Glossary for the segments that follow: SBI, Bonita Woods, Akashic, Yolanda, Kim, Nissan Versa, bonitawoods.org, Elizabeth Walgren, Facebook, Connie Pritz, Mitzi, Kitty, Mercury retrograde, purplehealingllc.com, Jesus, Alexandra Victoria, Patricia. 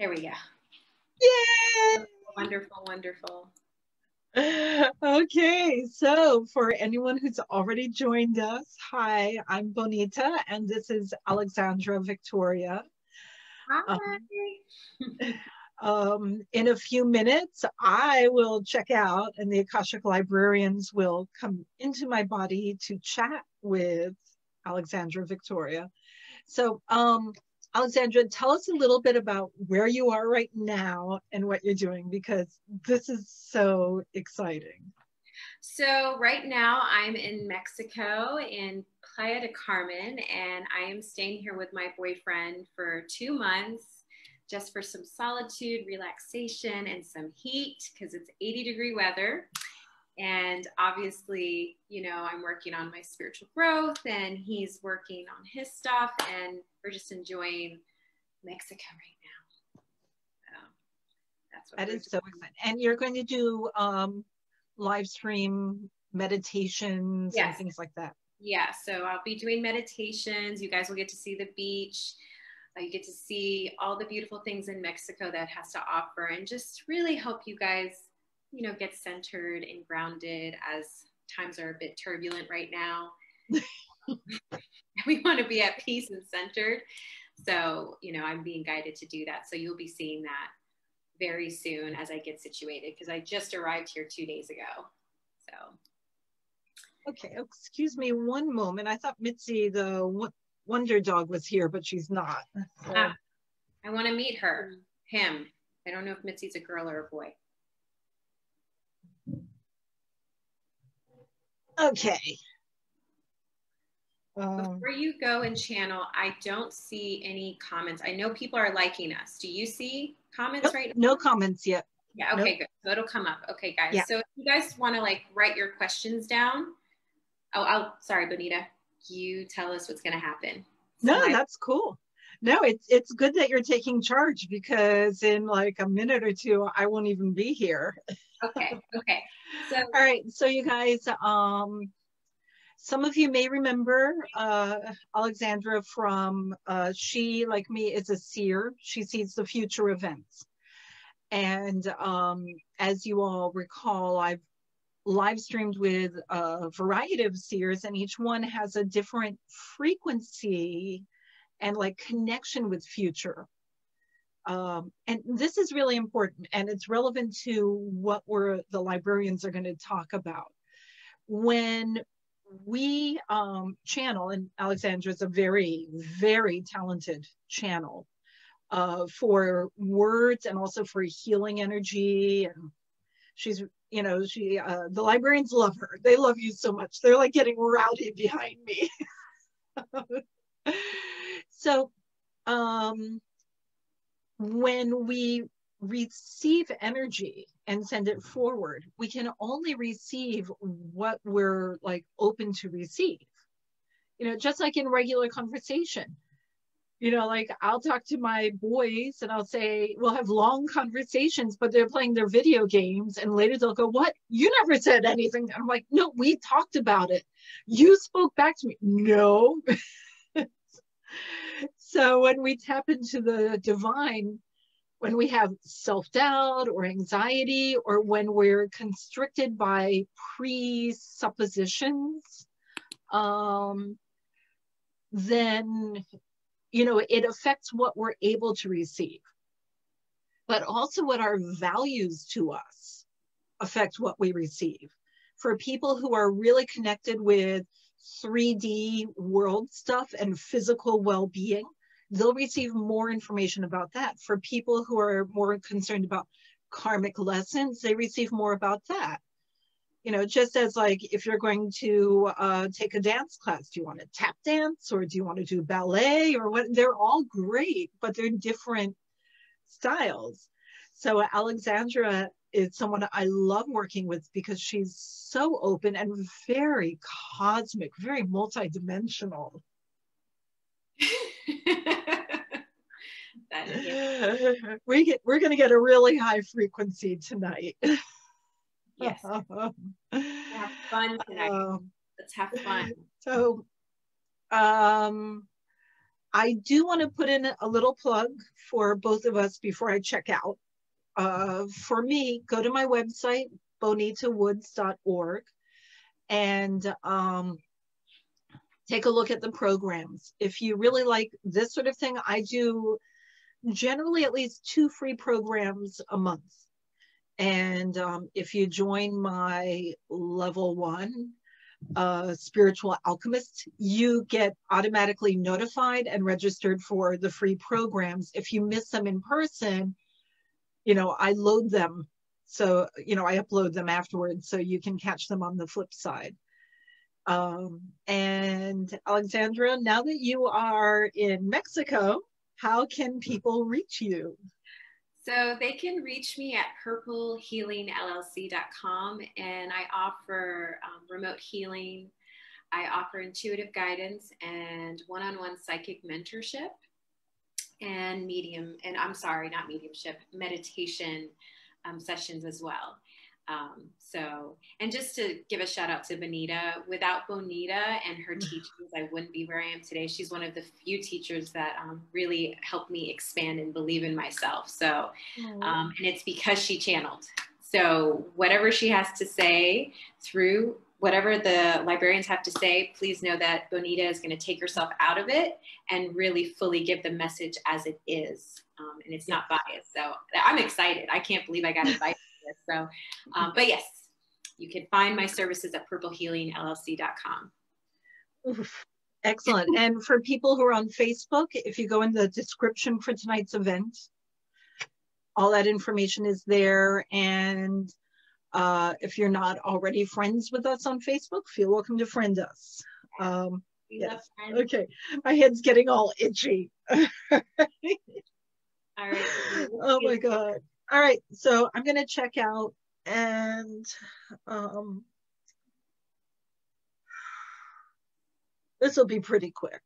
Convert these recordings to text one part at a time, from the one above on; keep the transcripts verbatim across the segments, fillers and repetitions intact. There we go. Yay! Wonderful, wonderful. Okay, so for anyone who's already joined us, hi, I'm Bonita, and this is Alexandra Victoria. Hi. Um, um, in a few minutes, I will check out, and the Akashic librarians will come into my body to chat with Alexandra Victoria. So, um, Alexandra, tell us a little bit about where you are right now and what you're doing, because this is so exciting. So right now I'm in Mexico in Playa del Carmen, and I am staying here with my boyfriend for two months just for some solitude, relaxation, and some heat because it's eighty degree weather. And obviously, you know, I'm working on my spiritual growth and he's working on his stuff, and we're just enjoying Mexico right now. So that's what that is doing. So exciting. And you're going to do um, live stream meditations, yes, and things like that. Yeah. So I'll be doing meditations. You guys will get to see the beach. Uh, you get to see all the beautiful things in Mexico that has to offer, and just really help you guys, you know, get centered and grounded as times are a bit turbulent right now. We want to be at peace and centered. So, you know, I'm being guided to do that. So you'll be seeing that very soon as I get situated, because I just arrived here two days ago. So. Okay, excuse me one moment. I thought Mitzi, the wonder dog, was here, but she's not. So. Ah, I want to meet her, him. I don't know if Mitzi's a girl or a boy. Okay. Um, Before you go and channel, I don't see any comments. I know people are liking us. Do you see comments nope, right now? No comments yet. Yeah, okay, nope. Good. So it'll come up. Okay, guys. Yeah. So if you guys want to like write your questions down. Oh, I'll, sorry, Bonita. You tell us what's going to happen. So no, I, that's cool. No, it's, it's good that you're taking charge, because in like a minute or two, I won't even be here. Okay, okay. So, all right, so you guys, um, some of you may remember uh, Alexandra from uh, She, Like Me, is a Seer. She sees the future events. And um, as you all recall, I've live streamed with a variety of seers, and each one has a different frequency and like connection with future. Um, and this is really important, and it's relevant to what we're, the librarians are going to talk about. When we um, channel, and Alexandra is a very, very talented channel uh, for words and also for healing energy. And she's, you know, she, uh, the librarians love her. They love you so much. They're like getting rowdy behind me. So, um, when we receive energy and send it forward, we can only receive what we're like open to receive. You know, just like in regular conversation, you know, like I'll talk to my boys and I'll say, we'll have long conversations, but they're playing their video games. And later they'll go, what? You never said anything. And I'm like, no, we talked about it. You spoke back to me. No. So when we tap into the divine, when we have self-doubt or anxiety, or when we're constricted by presuppositions, um, then, you know, it affects what we're able to receive. But also what our values to us affect what we receive. For people who are really connected with three D world stuff and physical well-being, they'll receive more information about that. For people who are more concerned about karmic lessons, they receive more about that. You know, just as like, if you're going to uh, take a dance class, do you want to tap dance, or do you want to do ballet, or what? They're all great, but they're different styles. So Alexandra is someone I love working with, because she's so open and very cosmic, very multidimensional. That is, yeah. We get, we're going to get a really high frequency tonight. Yes. Have fun tonight. Um, Let's have fun. So, um, I do want to put in a little plug for both of us before I check out. Uh, for me, go to my website, bonita woods dot org, and um, take a look at the programs. If you really like this sort of thing, I do generally at least two free programs a month. And um, if you join my level one, uh, spiritual alchemist, you get automatically notified and registered for the free programs. If you miss them in person, you know, I load them. So, you know, I upload them afterwards so you can catch them on the flip side. Um, and Alexandra, now that you are in Mexico, how can people reach you? So they can reach me at purple healing l l c dot com, and I offer um, remote healing. I offer intuitive guidance and one-on-one psychic mentorship and medium, and I'm sorry, not mediumship, meditation um, sessions as well. Um, so, and just to give a shout out to Bonita, without Bonita and her teachings, I wouldn't be where I am today. She's one of the few teachers that um, really helped me expand and believe in myself. So, um, and it's because she channeled. So whatever she has to say through whatever the librarians have to say, please know that Bonita is going to take herself out of it and really fully give the message as it is. Um, and it's not biased. So I'm excited. I can't believe I got invited. So, um, but yes, you can find my services at purple healing l l c dot com. Excellent. And for people who are on Facebook, if you go in the description for tonight's event, all that information is there. And uh, if you're not already friends with us on Facebook, feel welcome to friend us. Um, yes. Okay. My head's getting all itchy. All right. Oh my God. All right, so I'm going to check out, and um, this will be pretty quick.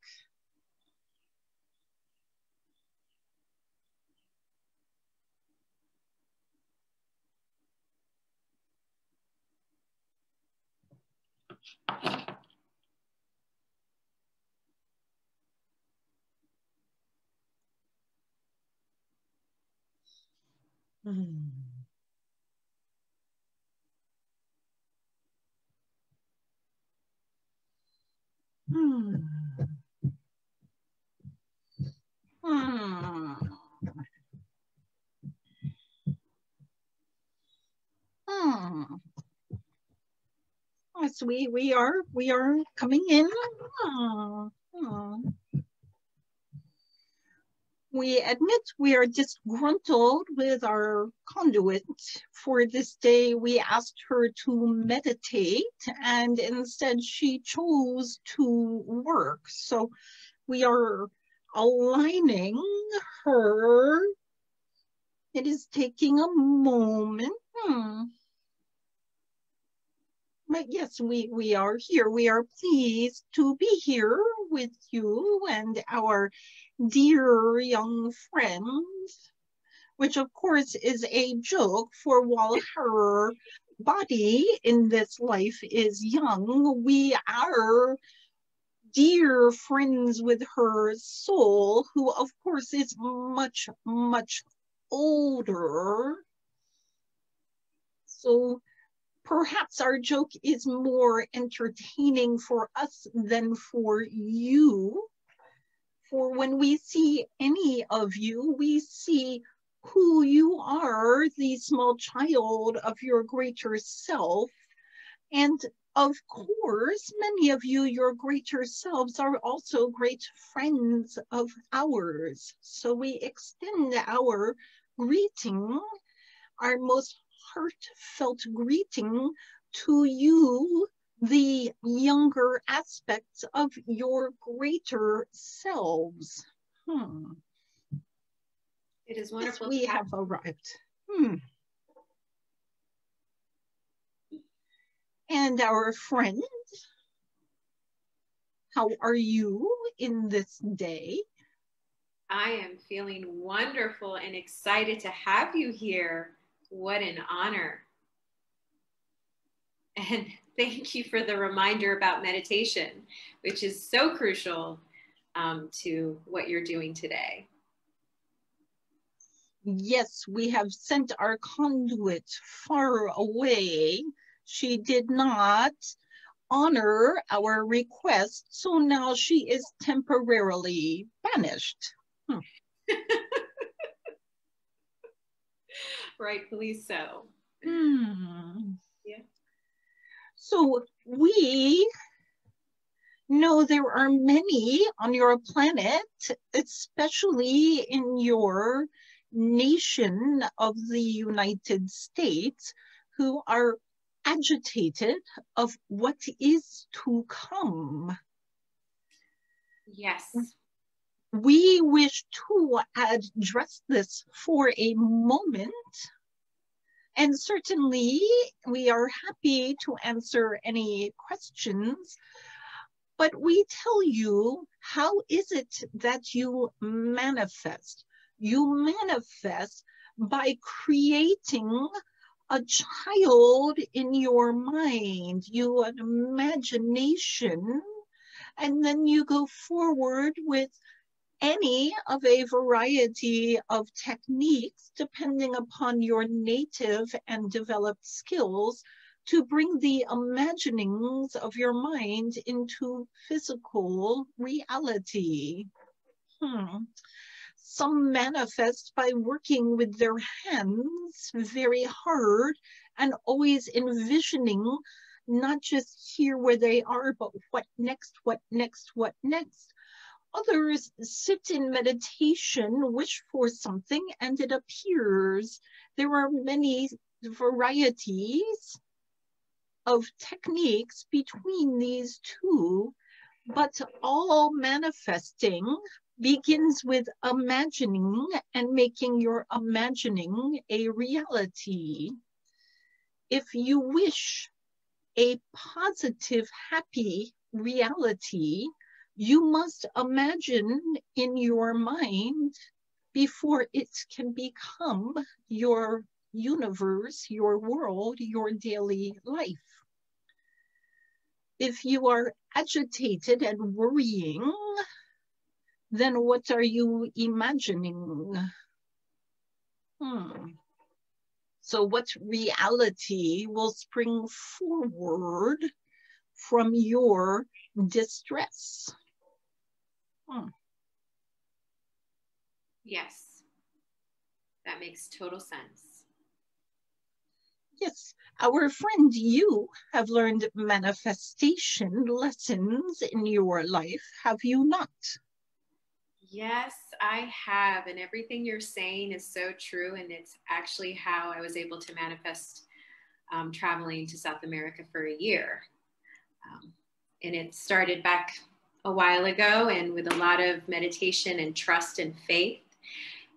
Mm. Mm. Mm. Mm. Yes, we we are we are coming in. Oh, oh. We admit we are disgruntled with our conduit for this day. We asked her to meditate, and instead she chose to work. So we are aligning her. It is taking a moment. Hmm. But yes, we, we are here. We are pleased to be here with you and our dear young friend, which of course is a joke, for while her body in this life is young, we are dear friends with her soul, who of course is much, much older. So perhaps our joke is more entertaining for us than for you. For when we see any of you, we see who you are, the small child of your greater self. And of course, many of you, your greater selves, are also great friends of ours. So we extend our greeting, our most heartfelt greeting to you, the younger aspects of your greater selves. Hmm. It is wonderful. Yes, we have arrived. Hmm. And our friend, how are you in this day? I am feeling wonderful and excited to have you here. What an honor. And thank you for the reminder about meditation, which is so crucial um, to what you're doing today. Yes, we have sent our conduit far away. She did not honor our request, so now she is temporarily banished. Hmm. Rightfully so. Hmm. Yeah. So we know there are many on your planet, especially in your nation of the United States, who are agitated of what is to come. Yes. We wish to address this for a moment, and certainly we are happy to answer any questions, but we tell you, how is it that you manifest? You manifest by creating a child in your mind, your imagination, and then you go forward with any of a variety of techniques, depending upon your native and developed skills, to bring the imaginings of your mind into physical reality. Hmm. Some manifest by working with their hands very hard and always envisioning not just here where they are, but what next, what next, what next. Others sit in meditation, wish for something, and it appears. There are many varieties of techniques between these two, but all manifesting begins with imagining and making your imagining a reality. If you wish a positive, happy reality, you must imagine in your mind before it can become your universe, your world, your daily life. If you are agitated and worrying, then what are you imagining? Hmm. So what reality will spring forward from your distress? Hmm. Yes, that makes total sense. Yes, our friend, you have learned manifestation lessons in your life, have you not? Yes, I have, and everything you're saying is so true, and it's actually how I was able to manifest um, traveling to South America for a year. Um, and it started back a while ago, and with a lot of meditation and trust and faith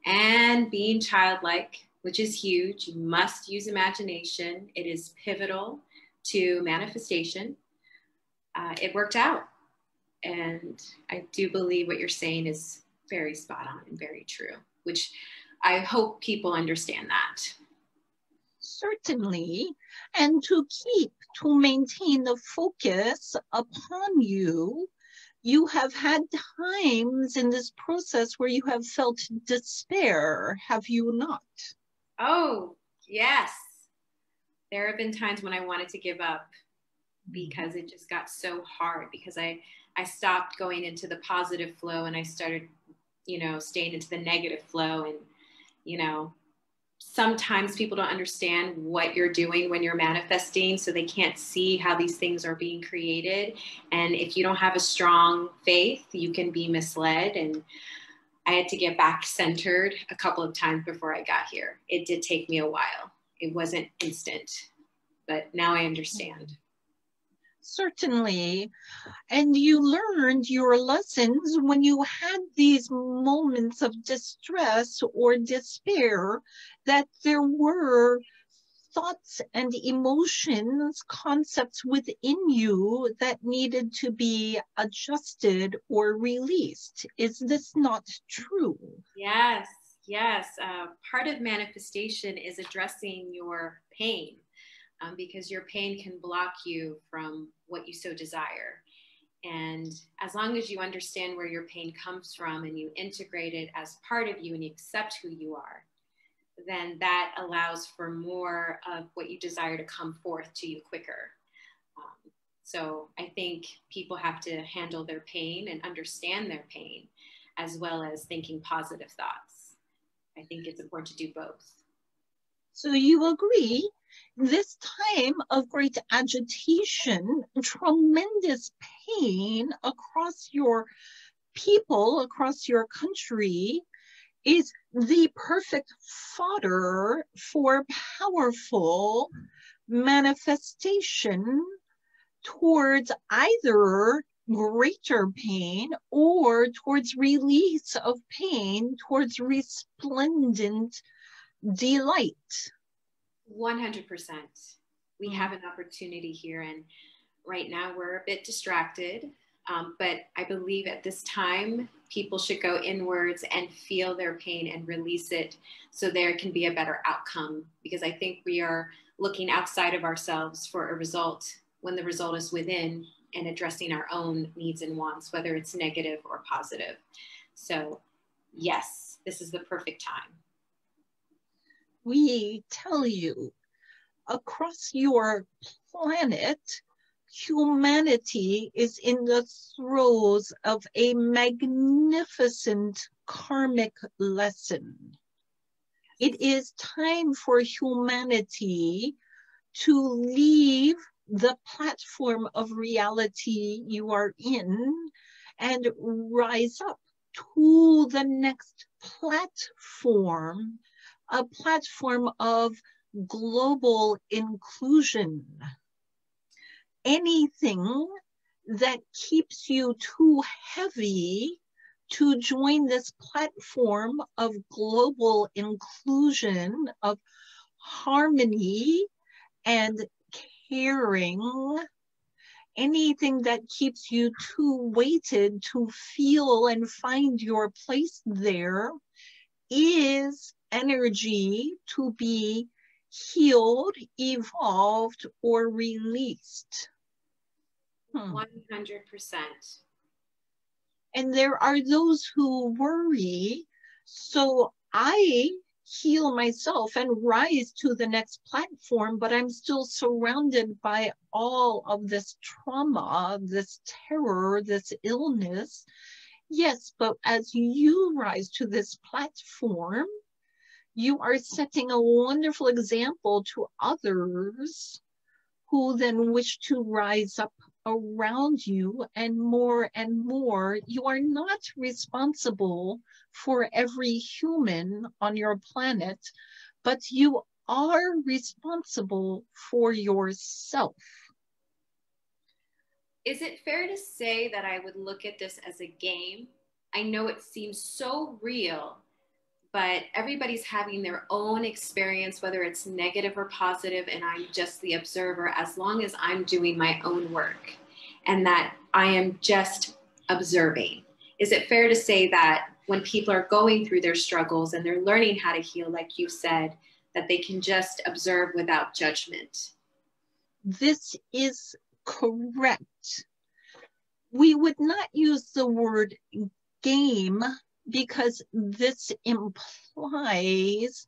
and being childlike, which is huge. You must use imagination. It is pivotal to manifestation. Uh, it worked out. And I do believe what you're saying is very spot on and very true, which I hope people understand that. Certainly. And to keep, to maintain the focus upon you, you have had times in this process where you have felt despair, have you not? Oh, yes. There have been times when I wanted to give up because it just got so hard, because I I stopped going into the positive flow and I started, you know, staying into the negative flow. And, you know, sometimes people don't understand what you're doing when you're manifesting, so they can't see how these things are being created. And if you don't have a strong faith, you can be misled. And I had to get back centered a couple of times before I got here. It did take me a while. It wasn't instant, but now I understand. Certainly. And you learned your lessons when you had these moments of distress or despair, that there were thoughts and emotions, concepts within you that needed to be adjusted or released. Is this not true? Yes, yes. Uh, part of manifestation is addressing your pain. Um, because your pain can block you from what you so desire. And as long as you understand where your pain comes from and you integrate it as part of you and you accept who you are, then that allows for more of what you desire to come forth to you quicker. Um, so I think people have to handle their pain and understand their pain, as well as thinking positive thoughts. I think it's important to do both. So you agree, this time of great agitation, tremendous pain across your people, across your country, is the perfect fodder for powerful manifestation towards either greater pain or towards release of pain, towards resplendent delight. one hundred percent. We have an opportunity here, and right now we're a bit distracted, um, but I believe at this time people should go inwards and feel their pain and release it so there can be a better outcome, because I think we are looking outside of ourselves for a result when the result is within and addressing our own needs and wants, whether it's negative or positive. So yes, this is the perfect time. We tell you, across your planet, humanity is in the throes of a magnificent karmic lesson. It is time for humanity to leave the platform of reality you are in and rise up to the next platform, a platform of global inclusion. Anything that keeps you too heavy to join this platform of global inclusion, of harmony and caring, anything that keeps you too weighted to feel and find your place there, is energy to be healed, evolved, or released. Hmm. one hundred percent. And there are those who worry, so I heal myself and rise to the next platform, but I'm still surrounded by all of this trauma, this terror, this illness. Yes, but as you rise to this platform, you are setting a wonderful example to others who then wish to rise up around you, and more and more. You are not responsible for every human on your planet, but you are responsible for yourself. Is it fair to say that I would look at this as a game? I know it seems so real, but everybody's having their own experience, whether it's negative or positive, and I'm just the observer, as long as I'm doing my own work and that I am just observing. Is it fair to say that when people are going through their struggles and they're learning how to heal, like you said, that they can just observe without judgment? This is correct. We would not use the word game, because this implies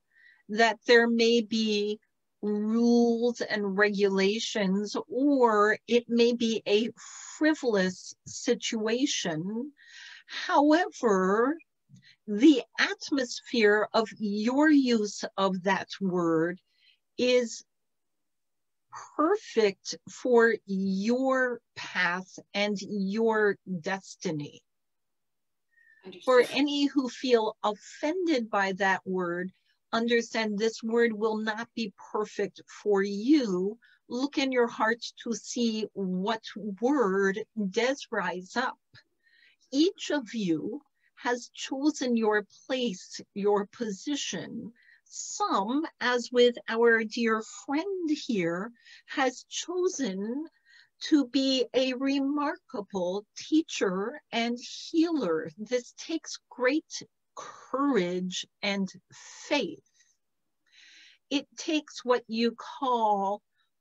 that there may be rules and regulations, or it may be a frivolous situation. However, the atmosphere of your use of that word is perfect for your path and your destiny. For any who feel offended by that word, understand this word will not be perfect for you. Look in your heart to see what word does rise up. Each of you has chosen your place, your position. Some, as with our dear friend here, has chosen to be a remarkable teacher and healer. This takes great courage and faith. It takes what you call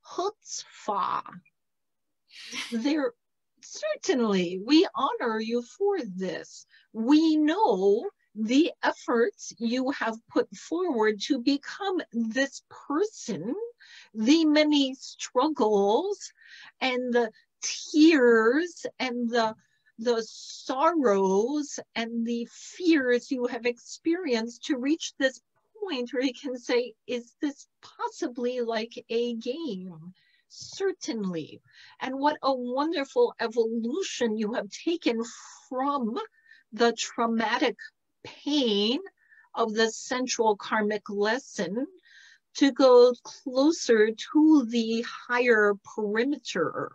chutzpah. There certainly, we honor you for this. We know the efforts you have put forward to become this person, the many struggles and the tears and the the sorrows and the fears you have experienced to reach this point where you can say, is this possibly like a game? Certainly. And what a wonderful evolution you have taken from the traumatic pain of the central karmic lesson to go closer to the higher perimeter.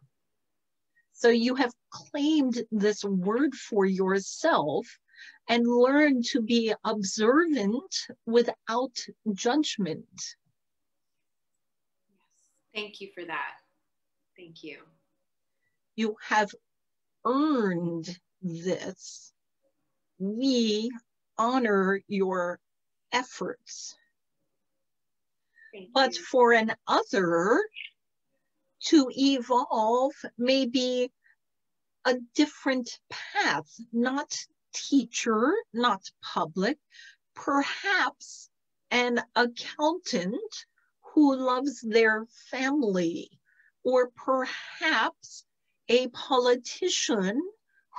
So you have claimed this word for yourself and learned to be observant without judgment. Yes. Thank you for that. Thank you. You have earned this. We honor your efforts. Thank but you. For an other, to evolve may be a different path, not teacher, not public, perhaps an accountant who loves their family, or perhaps a politician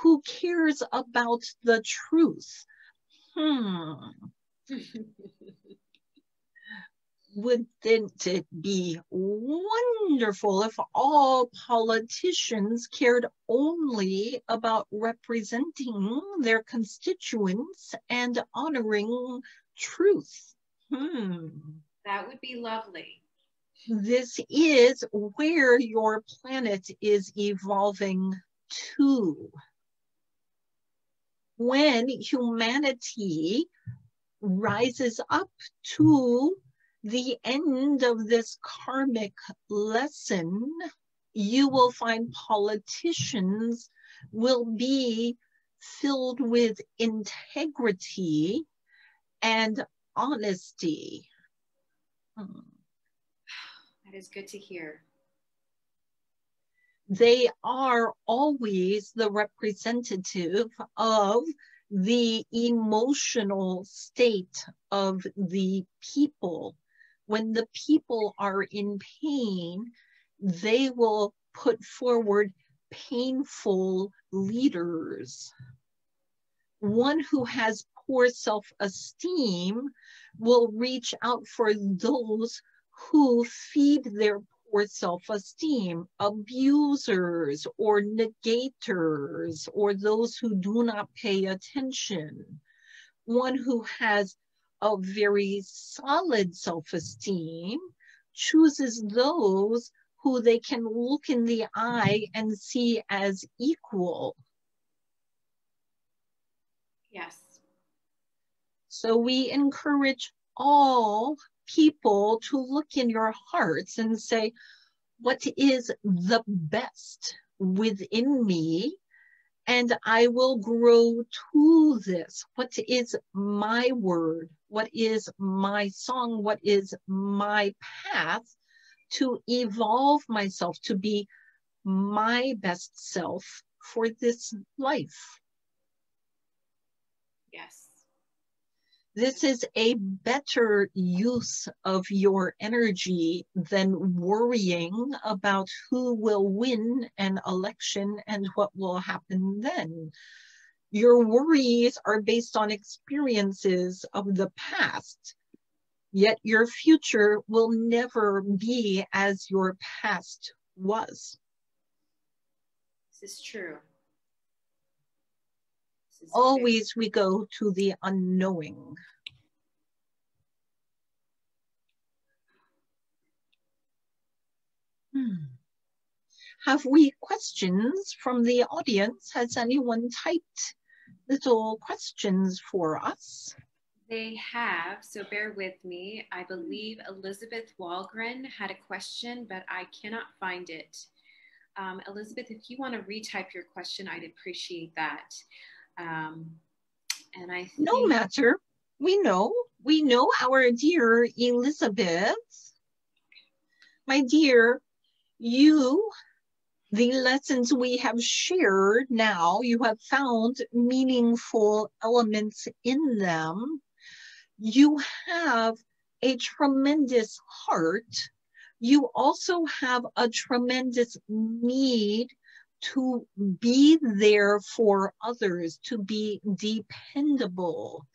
who cares about the truth. Hmm. Wouldn't it be wonderful if all politicians cared only about representing their constituents and honoring truth? Hmm. That would be lovely. This is where your planet is evolving to. When humanity rises up to the end of this karmic lesson, you will find politicians will be filled with integrity and honesty. Hmm. That is good to hear. They are always the representative of the emotional state of the people. When the people are in pain, they will put forward painful leaders. One who has poor self-esteem will reach out for those who feed their poor self-esteem, abusers or negators, or those who do not pay attention. One who has a very solid self-esteem chooses those who they can look in the eye and see as equal. Yes. So we encourage all people to look in your hearts and say, what is the best within me? And I will grow to this. What is my word? What is my song? What is my path to evolve myself to be my best self for this life? Yes. This is a better use of your energy than worrying about who will win an election and what will happen then. Your worries are based on experiences of the past, yet your future will never be as your past was. This is true. Always we go to the unknowing. Hmm. Have we questions from the audience? Has anyone typed little questions for us? They have, so bear with me. I believe Elizabeth Walgren had a question, but I cannot find it. Um, Elizabeth, if you want to retype your question, I'd appreciate that. Um, and I think no matter, we know, we know our dear Elizabeth. My dear, you the lessons we have shared now, you have found meaningful elements in them. You have a tremendous heart. You also have a tremendous need to be there for others, to be dependable.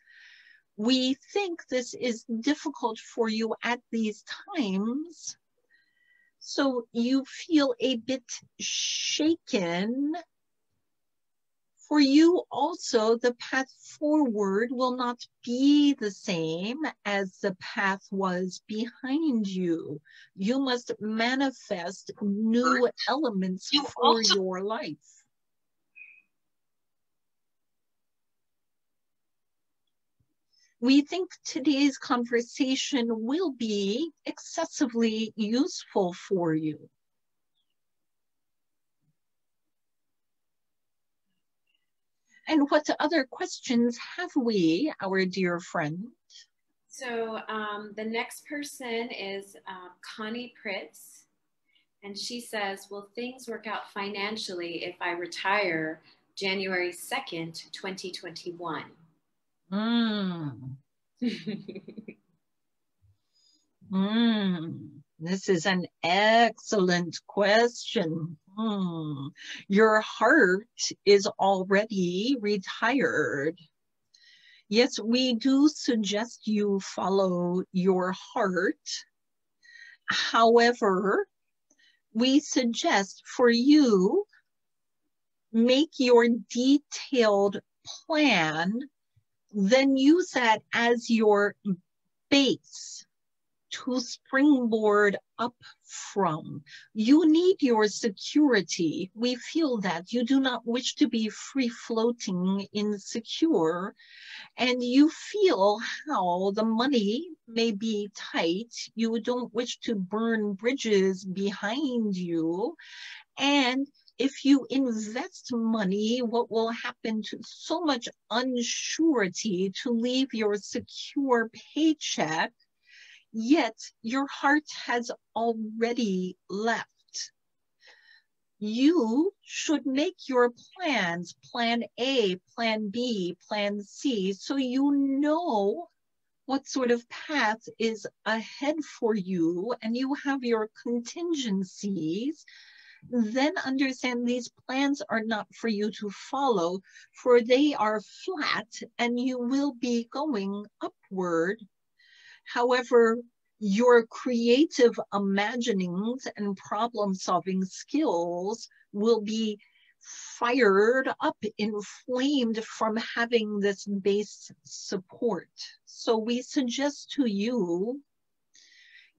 We think this is difficult for you at these times. So you feel a bit shaken. For you also, the path forward will not be the same as the path was behind you. You must manifest new elements you for your life. We think today's conversation will be excessively useful for you. And what other questions have we, our dear friend? So um, the next person is uh, Connie Pritz. And she says, will things work out financially if I retire January second, twenty twenty-one? Mm. mm. This is an excellent question. Hmm. Your heart is already retired. Yes, we do suggest you follow your heart. However, we suggest for you, make your detailed plan, then use that as your base to springboard up from. You need your security. We feel that you do not wish to be free floating, insecure, and you feel how the money may be tight. You don't wish to burn bridges behind you. And if you invest money, what will happen to so much unsurety to leave your secure paycheck? Yet your heart has already left. You should make your plans, plan A, plan B, plan C, so you know what sort of path is ahead for you and you have your contingencies. Then understand these plans are not for you to follow, for they are flat and you will be going upward. However, your creative imaginings and problem-solving skills will be fired up, inflamed from having this base support. So we suggest to you,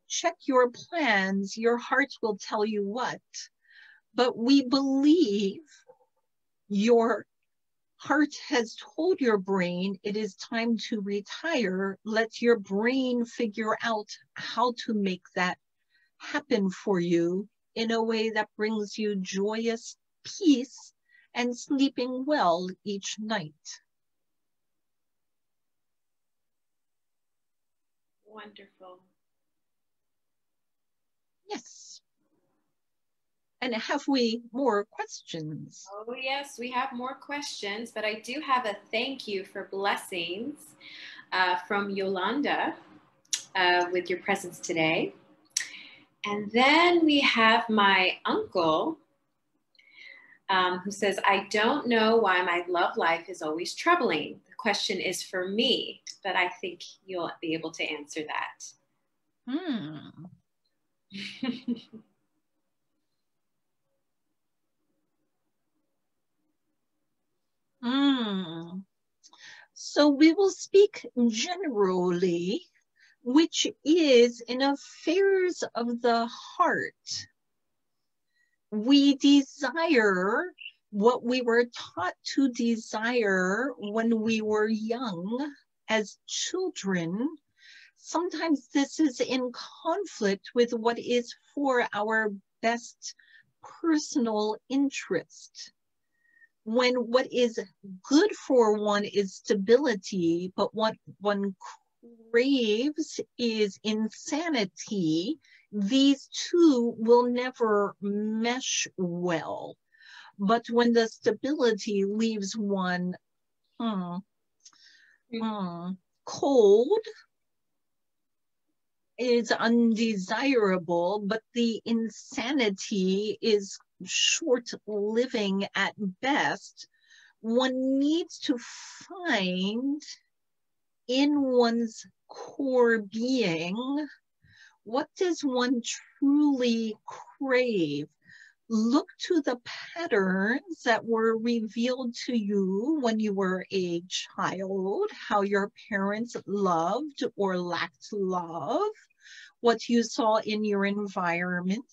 check your plans. Your heart will tell you what, but we believe your heart has told your brain it is time to retire. Let your brain figure out how to make that happen for you in a way that brings you joyous peace and sleeping well each night. Wonderful. Yes. And have we more questions? Oh yes, we have more questions, but I do have a thank you for blessings uh, from Yolanda uh, with your presence today. And then we have my uncle um, who says, I don't know why my love life is always troubling. The question is for me, but I think you'll be able to answer that. Hmm. Mm. So we will speak generally, which is in affairs of the heart. We desire what we were taught to desire when we were young as children. Sometimes this is in conflict with what is for our best personal interest. When what is good for one is stability, but what one raves is insanity, these two will never mesh well. But when the stability leaves one mm, mm, cold, is undesirable, but the insanity is short-living at best, one needs to find in one's core being, what does one truly crave? Look to the patterns that were revealed to you when you were a child, how your parents loved or lacked love, what you saw in your environment,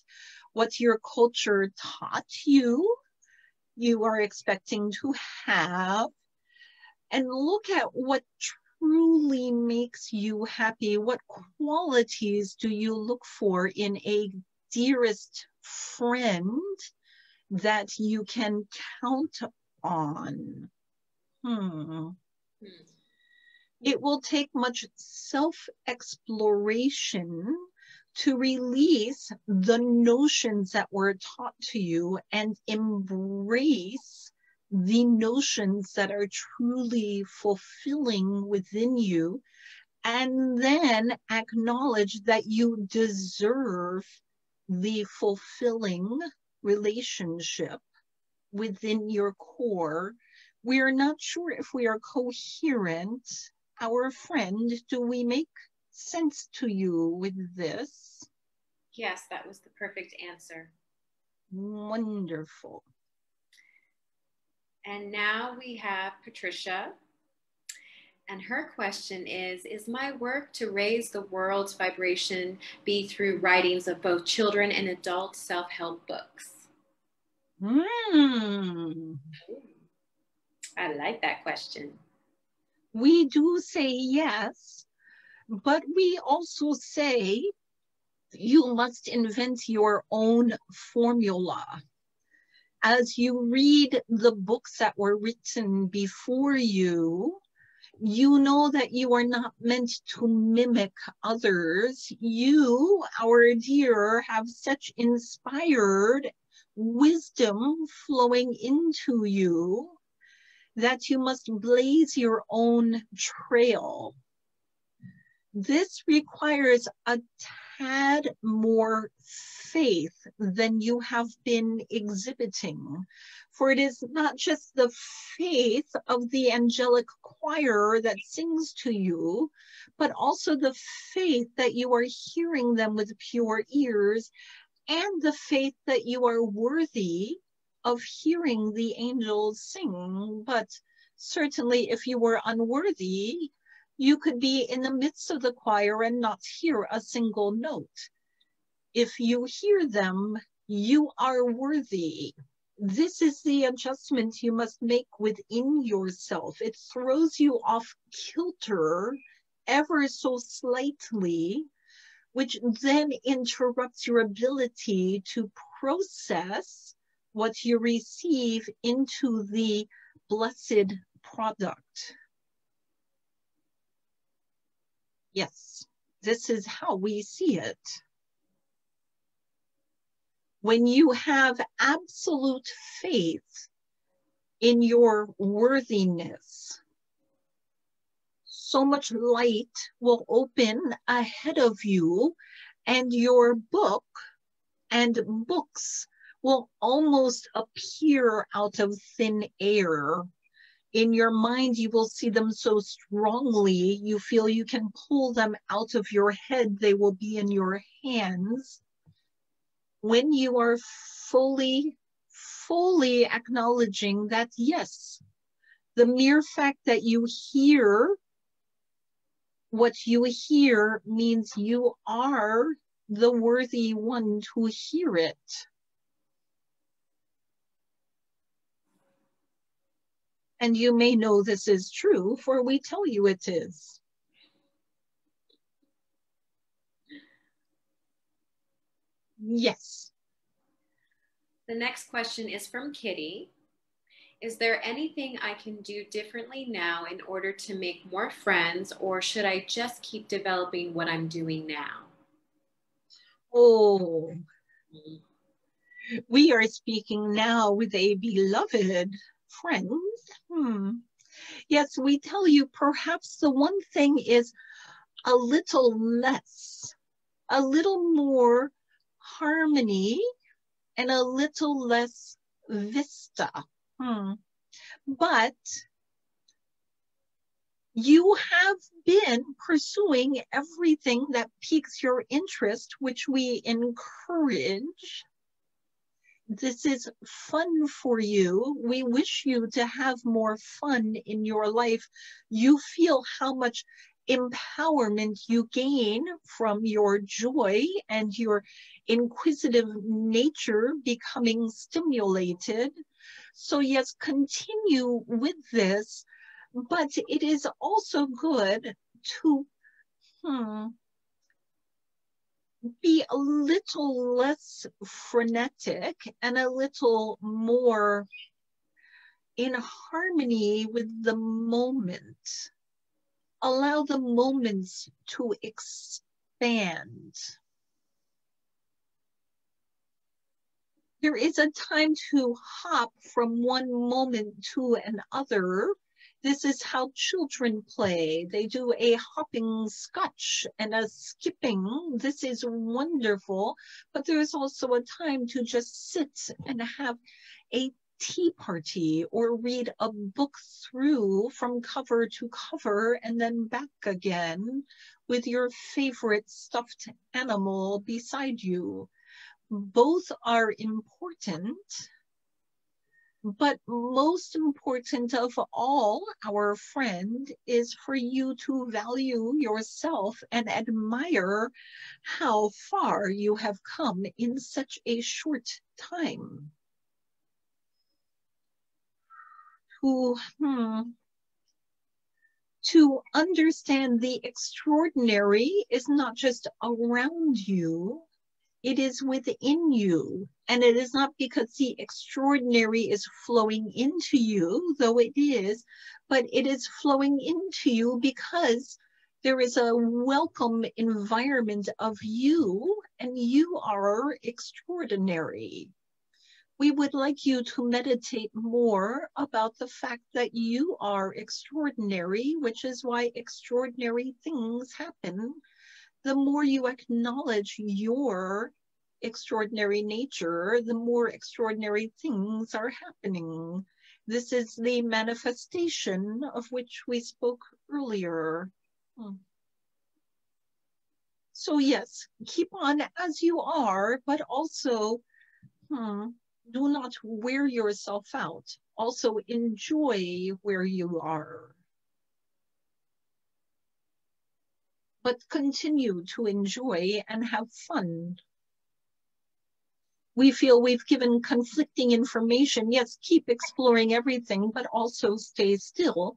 what your culture taught you, you are expecting to have, and look at what truly makes you happy. What qualities do you look for in a dearest friend that you can count on? Hmm. It will take much self-exploration to release the notions that were taught to you and embrace the notions that are truly fulfilling within you, and then acknowledge that you deserve the fulfilling relationship within your core. We are not sure if we are coherent. Our friend, do we make sense to you with this? Yes, that was the perfect answer. Wonderful. And now we have Patricia, and her question is, is my work to raise the world's vibration be through writings of both children and adult self-help books? Mm. I like that question. We do say yes, but we also say you must invent your own formula. As you read the books that were written before you, you know that you are not meant to mimic others. You, our dear, have such inspired wisdom flowing into you that you must blaze your own trail. This requires a tad more faith than you have been exhibiting, for it is not just the faith of the angelic choir that sings to you, but also the faith that you are hearing them with pure ears, and the faith that you are worthy of hearing the angels sing. But certainly if you were unworthy, you could be in the midst of the choir and not hear a single note. If you hear them, you are worthy. This is the adjustment you must make within yourself. It throws you off kilter ever so slightly, which then interrupts your ability to process what you receive into the blessed product. Yes, this is how we see it. When you have absolute faith in your worthiness, so much light will open ahead of you, and your book and books will almost appear out of thin air. In your mind, you will see them so strongly, you feel you can pull them out of your head. They will be in your hands. When you are fully, fully acknowledging that, yes, the mere fact that you hear what you hear means you are the worthy one to hear it. And you may know this is true, for we tell you it is. Yes. The next question is from Kitty. Is there anything I can do differently now in order to make more friends, or should I just keep developing what I'm doing now? Oh, we are speaking now with a beloved friend. Hmm. Yes, we tell you perhaps the one thing is a little less, a little more harmony and a little less vista. Hmm. But you have been pursuing everything that piques your interest, which we encourage. This is fun for you. We wish you to have more fun in your life. You feel how much empowerment you gain from your joy and your inquisitive nature becoming stimulated. So yes, continue with this, but it is also good to hmm, be a little less frenetic and a little more in harmony with the moment. Allow the moments to expand. There is a time to hop from one moment to another. This is how children play. They do a hopping scotch and a skipping. This is wonderful, but there is also a time to just sit and have a tea party or read a book through from cover to cover and then back again with your favorite stuffed animal beside you. Both are important, but most important of all, our friend, is for you to value yourself and admire how far you have come in such a short time. Who, hmm, to understand the extraordinary is not just around you, it is within you. And it is not because the extraordinary is flowing into you, though it is, but it is flowing into you because there is a welcome environment of you, and you are extraordinary. We would like you to meditate more about the fact that you are extraordinary, which is why extraordinary things happen. The more you acknowledge your extraordinary nature, the more extraordinary things are happening. This is the manifestation of which we spoke earlier. Hmm. So yes, keep on as you are, but also, hmm, do not wear yourself out. Also enjoy where you are. But continue to enjoy and have fun. We feel we've given conflicting information. Yes, keep exploring everything, but also stay still.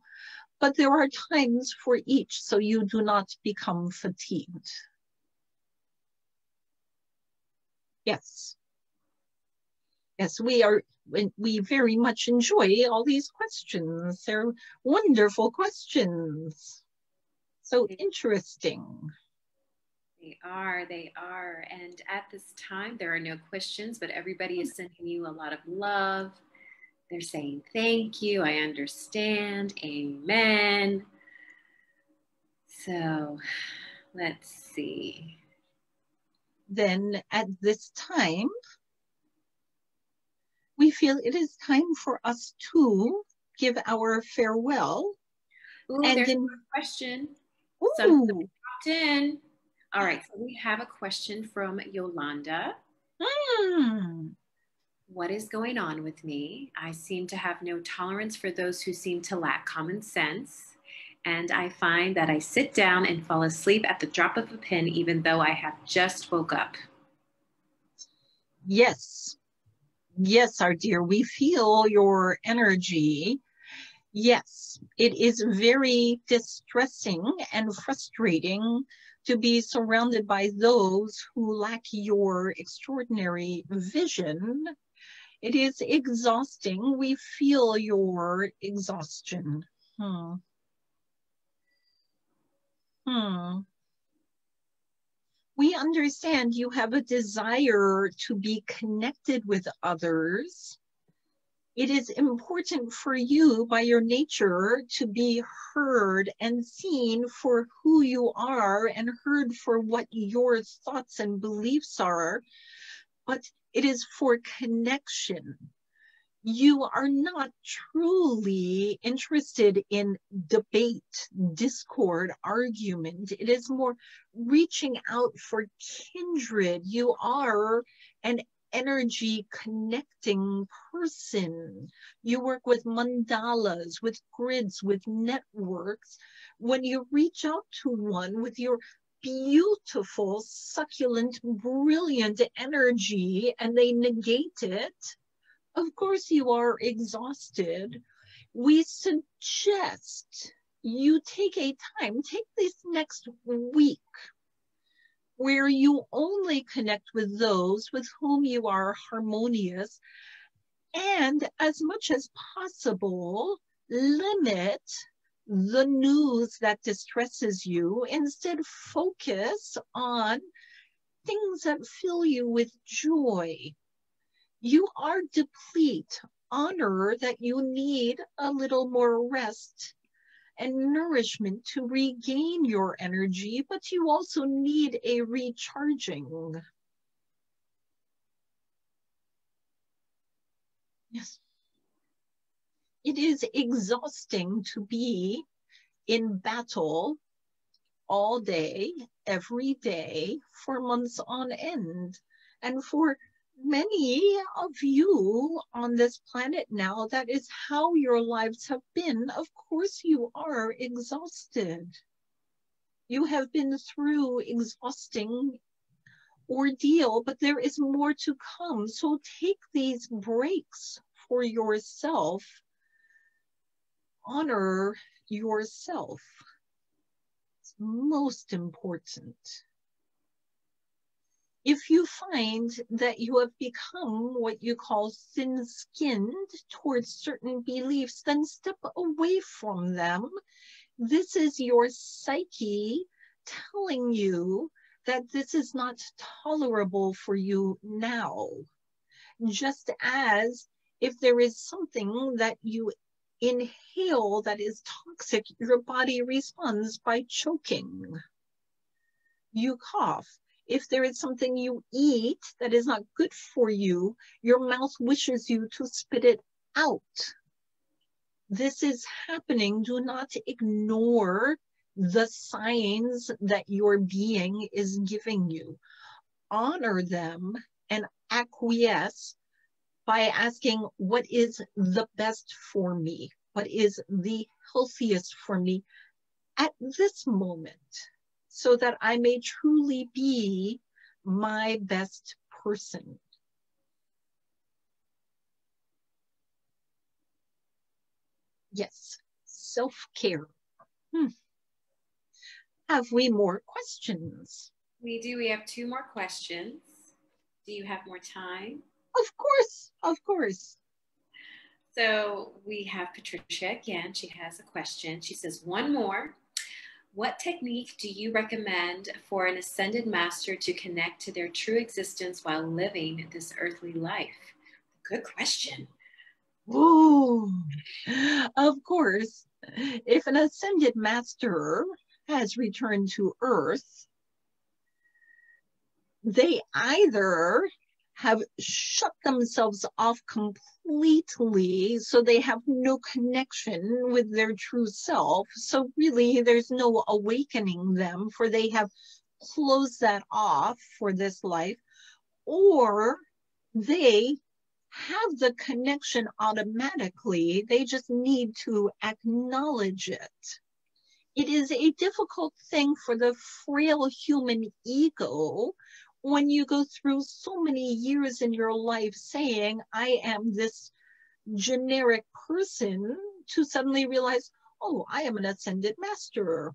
But there are times for each, so you do not become fatigued. Yes. Yes, we are, we very much enjoy all these questions. They're wonderful questions. So interesting. They are, they are. And at this time, there are no questions, but everybody is sending you a lot of love. They're saying, thank you, I understand, amen. So let's see. Then at this time, we feel it is time for us to give our farewell. Ooh, and there's in... a question. Somebody popped in. All right, so we have a question from Yolanda. Hmm. What is going on with me? I seem to have no tolerance for those who seem to lack common sense. And I find that I sit down and fall asleep at the drop of a pin, even though I have just woke up. Yes. Yes, our dear, we feel your energy. Yes, it is very distressing and frustrating to be surrounded by those who lack your extraordinary vision. It is exhausting. We feel your exhaustion. Hmm. Hmm. We understand you have a desire to be connected with others. It is important for you by your nature to be heard and seen for who you are and heard for what your thoughts and beliefs are, but it is for connection. You are not truly interested in debate, discord, argument. It is more reaching out for kindred. You are an energy connecting person. You work with mandalas, with grids, with networks. When you reach out to one with your beautiful, succulent, brilliant energy and they negate it, of course you are exhausted. We suggest you take a time, take this next week, where you only connect with those with whom you are harmonious, and as much as possible, limit the news that distresses you. Instead, focus on things that fill you with joy. You are deplete. Honor that you need a little more rest and nourishment to regain your energy, but you also need a recharging. Yes. It is exhausting to be in battle all day, every day, for months on end. And for many of you on this planet now, that is how your lives have been. Of course, you are exhausted. You have been through exhausting ordeal, but there is more to come. So take these breaks for yourself. Honor yourself. It's most important. If you find that you have become what you call thin-skinned towards certain beliefs, then step away from them. This is your psyche telling you that this is not tolerable for you now. Just as if there is something that you inhale that is toxic, your body responds by choking. You cough. If there is something you eat that is not good for you, your mouth wishes you to spit it out. This is happening. Do not ignore the signs that your being is giving you. Honor them and acquiesce by asking, what is the best for me? What is the healthiest for me at this moment, so that I may truly be my best person? Yes, self-care. Hmm. Have we more questions? We do. We have two more questions. Do you have more time? Of course, of course. So we have Patricia again. She has a question. She says, one more. What technique do you recommend for an ascended master to connect to their true existence while living this earthly life? Good question. Ooh, of course. If an ascended master has returned to Earth, they either have shut themselves off completely, so they have no connection with their true self. So really, there's no awakening them, for they have closed that off for this life. Or they have the connection automatically. They just need to acknowledge it. It is a difficult thing for the frail human ego when you go through so many years in your life saying, I am this generic person, to suddenly realize, oh, I am an ascended master.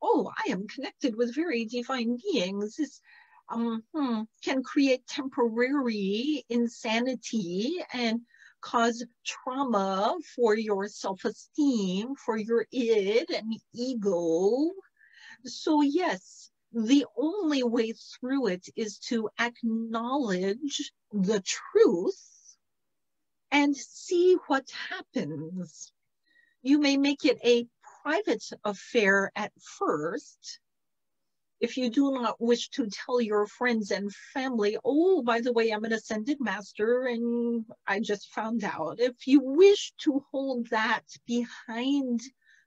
Oh, I am connected with very divine beings. This, um, hmm, can create temporary insanity and cause trauma for your self-esteem, for your id and ego. So yes, the only way through it is to acknowledge the truth and see what happens. You may make it a private affair at first, if you do not wish to tell your friends and family, oh, by the way, I'm an ascended master and I just found out. If you wish to hold that behind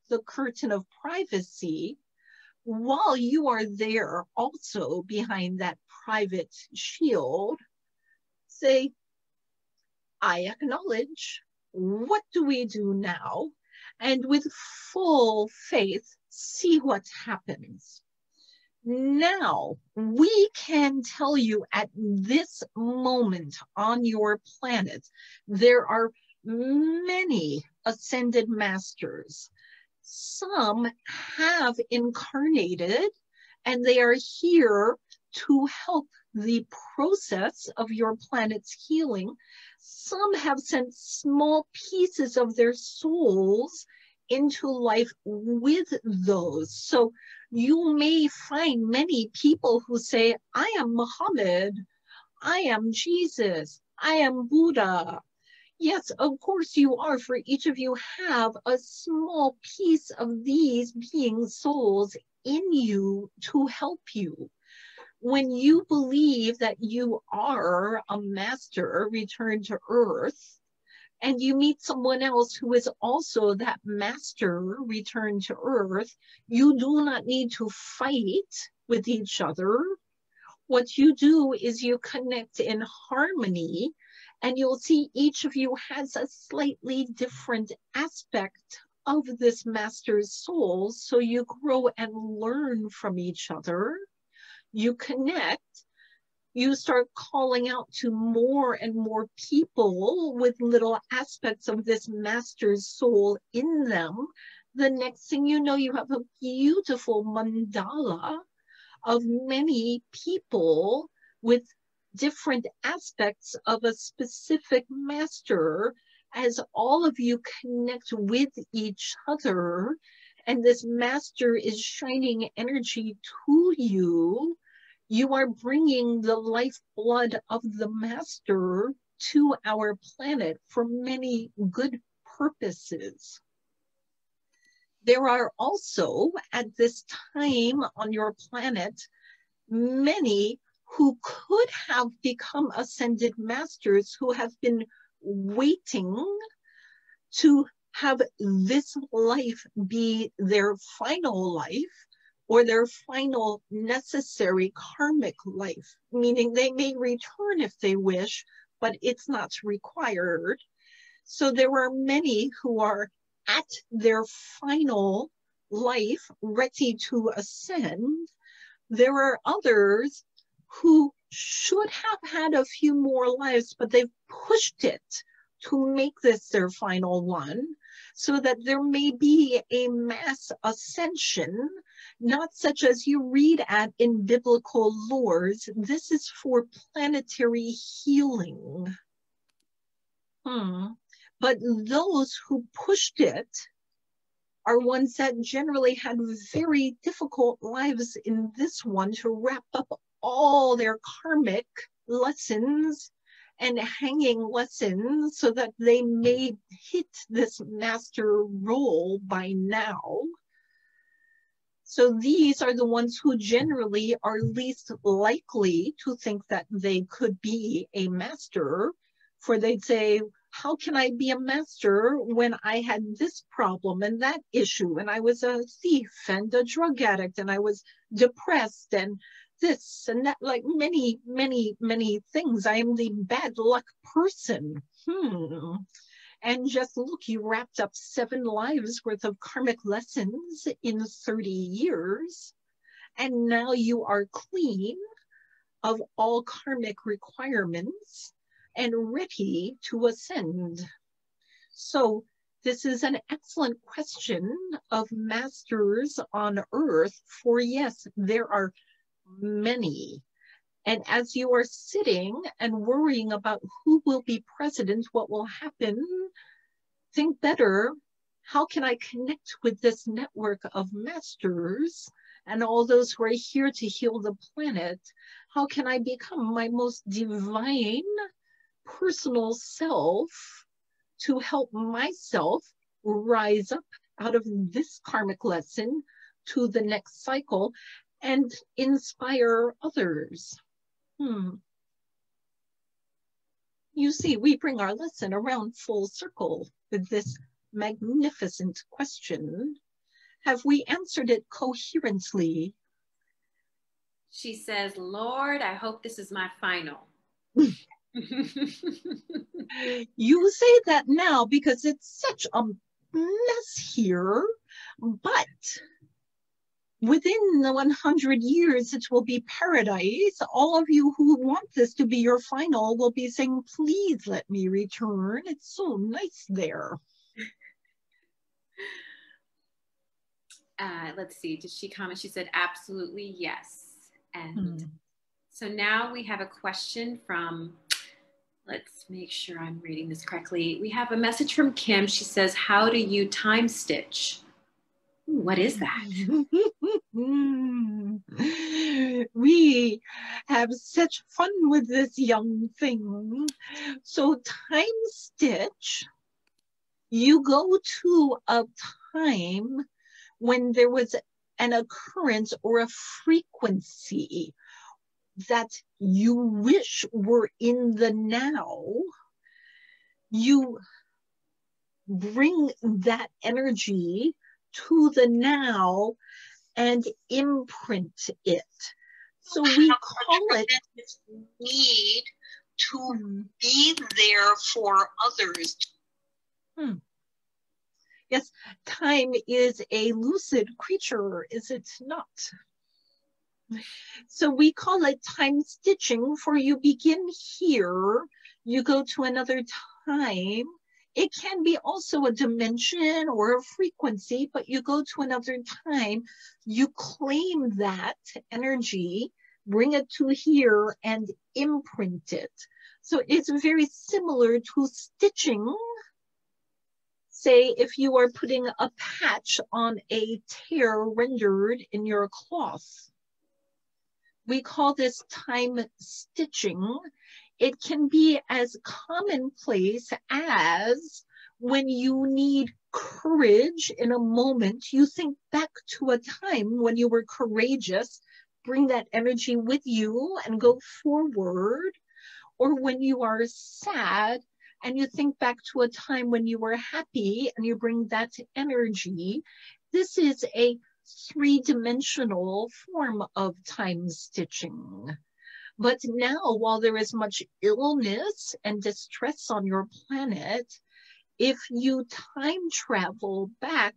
the curtain of privacy, while you are there also behind that private shield, say, I acknowledge, what do we do now? And with full faith, see what happens. Now, we can tell you at this moment on your planet, there are many ascended masters. Some have incarnated and they are here to help the process of your planet's healing. Some have sent small pieces of their souls into life with those. So you may find many people who say, I am Muhammad, I am Jesus, I am Buddha. Yes, of course you are, for each of you have a small piece of these being souls in you to help you. When you believe that you are a master returned to earth, and you meet someone else who is also that master returned to earth, you do not need to fight with each other. What you do is you connect in harmony, and you'll see each of you has a slightly different aspect of this master's soul. So you grow and learn from each other. You connect. You start calling out to more and more people with little aspects of this master's soul in them. The next thing you know, you have a beautiful mandala of many people with different aspects of a specific master as all of you connect with each other. And this master is shining energy to you. You are bringing the lifeblood of the master to our planet for many good purposes. There are also, at this time on your planet, many who could have become ascended masters who have been waiting to have this life be their final life, or their final necessary karmic life, meaning they may return if they wish, but it's not required. So there are many who are at their final life, ready to ascend. There are others who should have had a few more lives, but they've pushed it to make this their final one, so that there may be a mass ascension, not such as you read at in biblical lores. This is for planetary healing. Hmm. But those who pushed it are ones that generally had very difficult lives in this one to wrap up all their karmic lessons and hanging lessons so that they may hit this master role by now. So these are the ones who generally are least likely to think that they could be a master, for they'd say, how can I be a master when I had this problem and that issue, and I was a thief and a drug addict and I was depressed and this and that, like many, many, many things. I am the bad luck person. Hmm. And just look, you wrapped up seven lives worth of karmic lessons in thirty years. And now you are clean of all karmic requirements and ready to ascend. So this is an excellent question of masters on earth, for yes, there are many. And as you are sitting and worrying about who will be president, what will happen, think better. How can I connect with this network of masters and all those who are here to heal the planet? How can I become my most divine personal self to help myself rise up out of this karmic lesson to the next cycle and inspire others? Hmm. You see, we bring our lesson around full circle with this magnificent question. Have we answered it coherently? She says, Lord, I hope this is my final. You say that now because it's such a mess here, but within the one hundred years, it will be paradise. All of you who want this to be your final will be saying, please let me return. It's so nice there. Uh, let's see, did she comment? She said, absolutely, yes. And mm. so now we have a question from, let's make sure I'm reading this correctly. We have a message from Kim. She says, how do you time stitch? Ooh, what is that? We have such fun with this young thing. So time stitch, you go to a time when there was an occurrence or a frequency that you wish were in the now, you bring that energy to the now and imprint it. So we call it need to be there for others. Hmm. Yes, time is a lucid creature, is it not? So we call it time stitching, for you begin here, you go to another time. It can be also a dimension or a frequency, but you go to another time, you claim that energy, bring it to here and imprint it. So it's very similar to stitching. Say if you are putting a patch on a tear rendered in your cloth. We call this time stitching. It can be as commonplace as when you need courage in a moment, you think back to a time when you were courageous, bring that energy with you and go forward. Or when you are sad, and you think back to a time when you were happy and you bring that energy. This is a three-dimensional form of time stitching. But now, while there is much illness and distress on your planet, if you time travel back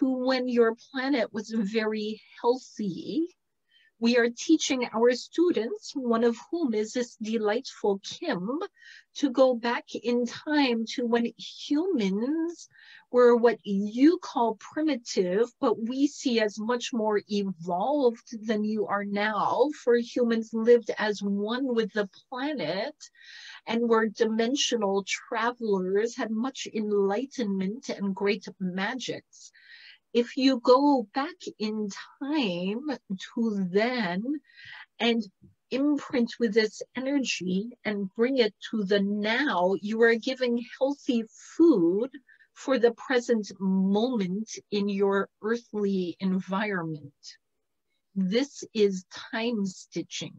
to when your planet was very healthy, we are teaching our students, one of whom is this delightful Kim, to go back in time to when humans were what you call primitive, but we see as much more evolved than you are now, for humans lived as one with the planet and were dimensional travelers, had much enlightenment and great magics. If you go back in time to then and imprint with this energy and bring it to the now, you are giving healthy food for the present moment in your earthly environment. This is time stitching.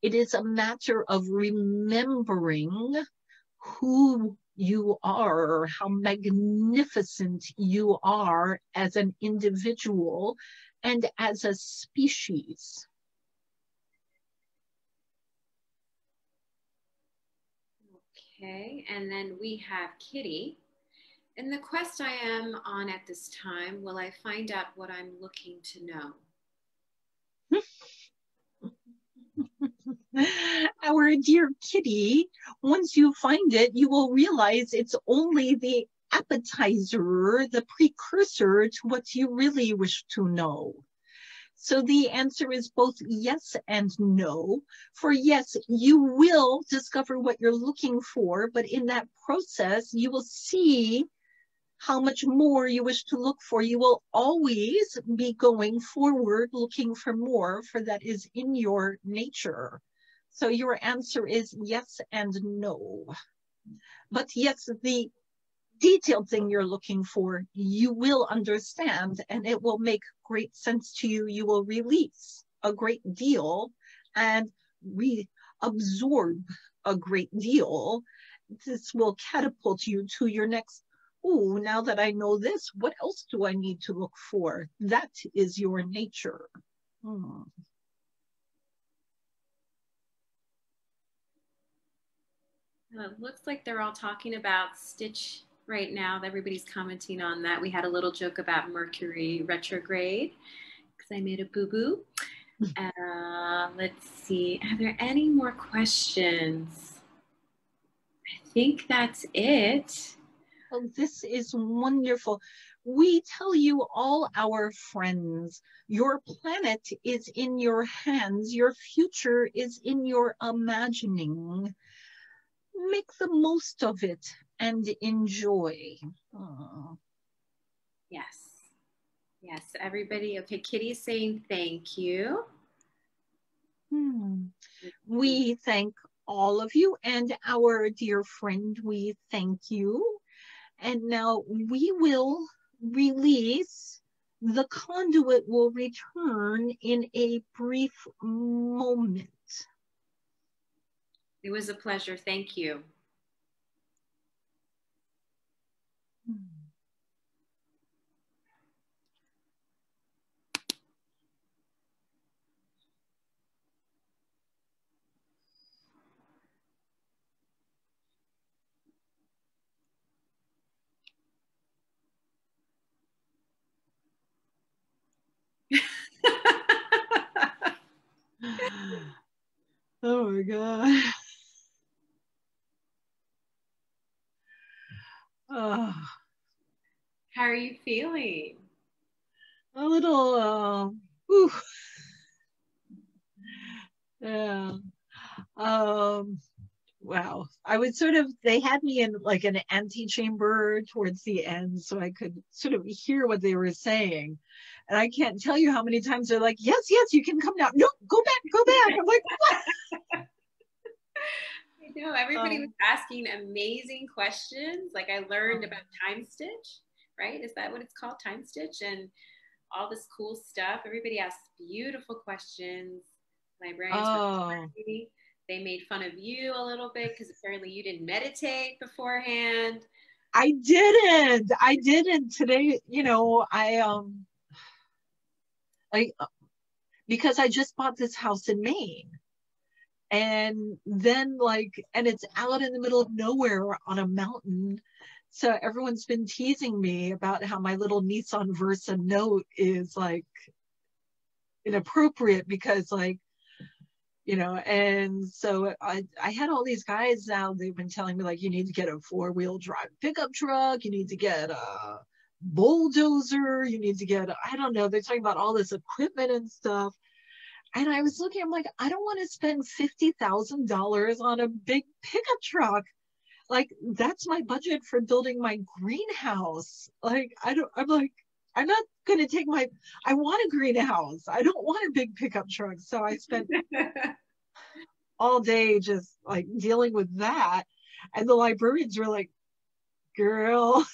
It is a matter of remembering who you are, how magnificent you are as an individual and as a species. Okay, and then we have Kitty. In the quest I am on at this time, will I find out what I'm looking to know? Our dear Kitty, once you find it, you will realize it's only the appetizer, the precursor to what you really wish to know. So the answer is both yes and no. For yes, you will discover what you're looking for, but in that process, you will see how much more you wish to look for. You will always be going forward, looking for more, for that is in your nature. So your answer is yes and no. But yes, the detailed thing you're looking for, you will understand, and it will make great sense to you. You will release a great deal and reabsorb a great deal. This will catapult you to your next, oh, now that I know this, what else do I need to look for? That is your nature. Hmm. Well, it looks like they're all talking about Stitch right now. Everybody's commenting on that. We had a little joke about Mercury retrograde because I made a boo-boo. Uh, let's see. Are there any more questions? I think that's it. Oh, this is wonderful. We tell you, all our friends, your planet is in your hands. Your future is in your imagining. Make the most of it and enjoy. Aww. Yes. Yes, everybody. Okay, Kitty's saying thank you. Hmm. We thank all of you, and our dear friend, we thank you. And now we will release. The conduit will return in a brief moment. It was a pleasure. Thank you. Oh my God. Oh. How are you feeling? A little, uh, whew. Yeah. Um, wow. I would sort of, they had me in like an antechamber towards the end, so I could sort of hear what they were saying. And I can't tell you how many times they're like, yes, yes, you can come now. No, go back, go back. I'm like, what? I know, everybody um, was asking amazing questions. Like I learned about time stitch, right? Is that what it's called? Time stitch and all this cool stuff. Everybody asked beautiful questions. Librarians oh. They made fun of you a little bit because apparently you didn't meditate beforehand. I didn't. I didn't today. You know, I um, I because I just bought this house in Maine. And then like, and it's out in the middle of nowhere on a mountain. So everyone's been teasing me about how my little Nissan Versa note is like inappropriate because like, you know, and so I, I had all these guys now, they've been telling me like, you need to get a four wheel drive pickup truck. You need to get a bulldozer. You need to get, I don't know, they're talking about all this equipment and stuff. And I was looking, I'm like, I don't want to spend fifty thousand dollars on a big pickup truck. Like, that's my budget for building my greenhouse. Like, I don't, I'm like, I'm not going to take my, I want a greenhouse. I don't want a big pickup truck. So I spent all day just like dealing with that. And the librarians were like, girl.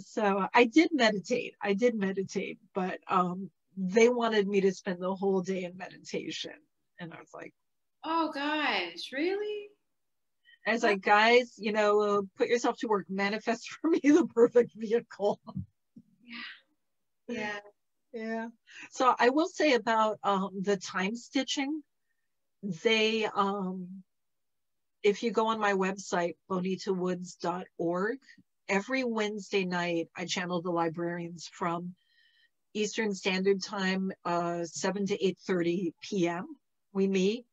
So I did meditate. I did meditate, but, um, they wanted me to spend the whole day in meditation. And I was like, oh gosh, really? I was like, guys, you know, uh, put yourself to work, manifest for me the perfect vehicle. Yeah. Yeah. Yeah. So I will say about um, the time stitching, they, um, if you go on my website, bonita woods dot org, every Wednesday night, I channel the librarians from Eastern Standard Time, uh, seven to eight thirty p m we meet,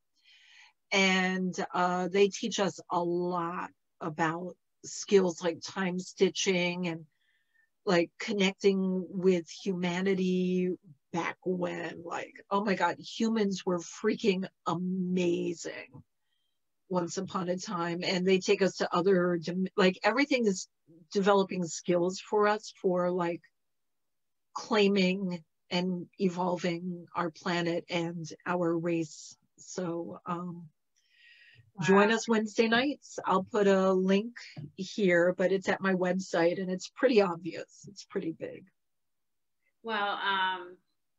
and uh, they teach us a lot about skills like time stitching and like connecting with humanity back when, like, oh my God, humans were freaking amazing once upon a time, and they take us to other, like, everything is developing skills for us for, like, claiming and evolving our planet and our race. So um wow. Join us Wednesday nights. I'll put a link here, but it's at my website and it's pretty obvious, it's pretty big. Well, um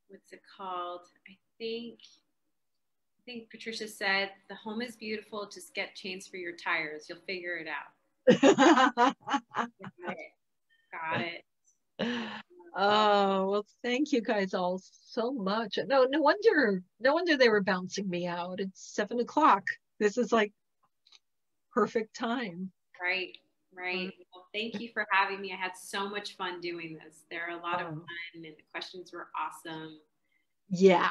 what's it called, I think I think Patricia said, the home is beautiful, just get chains for your tires, you'll figure it out. Got it, got it. Oh, well, thank you guys all so much. No, no wonder, no wonder they were bouncing me out. It's seven o'clock. This is like perfect time. Right, right. Well, thank you for having me. I had so much fun doing this. There are a lot of fun, and the questions were awesome. Yeah,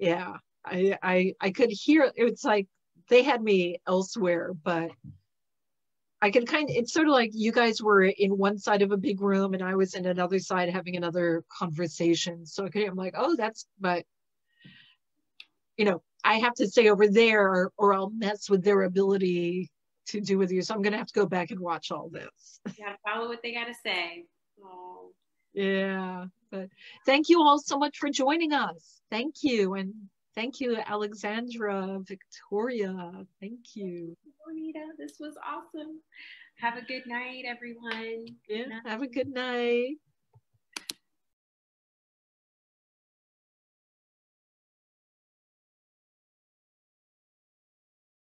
yeah. I, I, I could hear. It's like they had me elsewhere, but I can kind of, it's sort of like you guys were in one side of a big room and I was in another side having another conversation. So I could, I'm like, oh, that's, but, you know, I have to stay over there or I'll mess with their ability to do with you. So I'm going to have to go back and watch all this. You got to follow what they got to say. Oh. Yeah. But thank you all so much for joining us. Thank you. And thank you, Alexandra, Victoria. Thank you. Bonita, this was awesome. Have a good night, everyone. Yeah, good night. Have a good night.